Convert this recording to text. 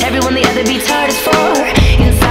Everyone the other beats hard is for.